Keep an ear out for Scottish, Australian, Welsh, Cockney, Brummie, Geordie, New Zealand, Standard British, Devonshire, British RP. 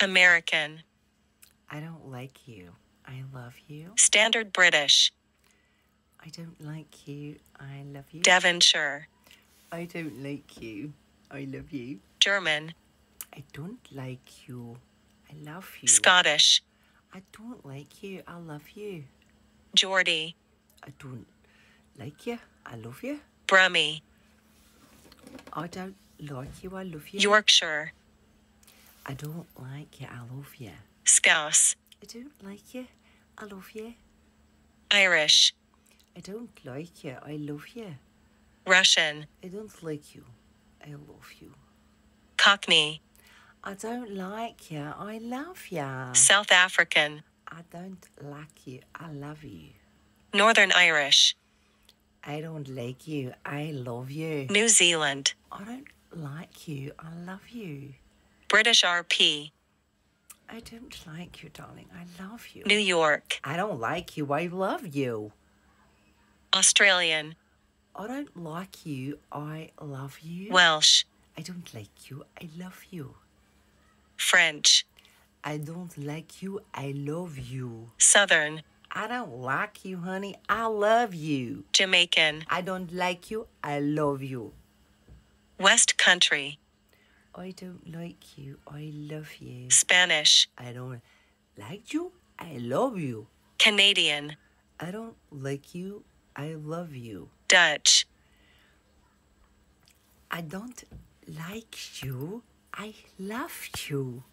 American. I don't like you. I love you. Standard British. I don't like you. I love you. Devonshire. I don't like you. I love you. German. I don't like you. I love you. Scottish. I don't like you. I love you. Geordie. I don't like you. I love you. Brummie. I don't like you. I love you. Yorkshire. I don't like you. I love you. Scouse. I don't like you. I love you. Irish. I don't like you. I love you. Russian. I don't like you. I love you. Cockney. I don't like you. I love you. South African. I don't like you. I love you. Northern Irish. I don't like you. I love you. New Zealand. I don't like you. I love you. British RP. I don't like you, darling. I love you. New York. I don't like you. I love you. Australian. I don't like you. I love you. Welsh. I don't like you. I love you. French. I don't like you. I love you. Southern. I don't like you, honey. I love you. Jamaican. I don't like you. I love you. West Country. I don't like you. I love you. Spanish. I don't like you. I love you. Canadian. I don't like you. I love you. Dutch. I don't like you. I love you.